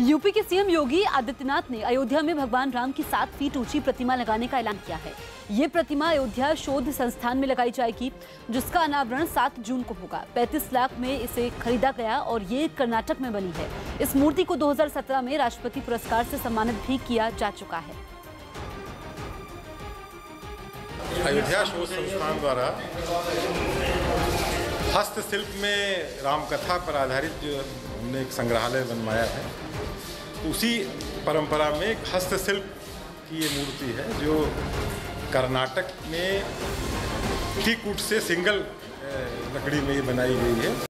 UP के CM Yogi Adityanath ने अयोध्या में भगवान राम की 7 फीट ऊंची प्रतिमा लगाने का ऐलान किया है। ये प्रतिमा अयोध्या शोध संस्थान में लगाई जाएगी, जिसका अनावरण 7 जून को होगा। 35 लाख में इसे खरीदा गया और ये कर्नाटक में बनी है। इस मूर्ति को 2017 में राष्ट्रपति पुरस्कार से सम्मानित भी किया जा चुका है। अयोध्या शोध संस्थान द्वारा हस्तशिल्प में रामकथा पर आधारित हमने एक संग्रहालय बनवाया है, उसी परंपरा में एक हस्तशिल्प की ये मूर्ति है जो कर्नाटक में टीकूट से सिंगल लकड़ी में ये बनाई गई है।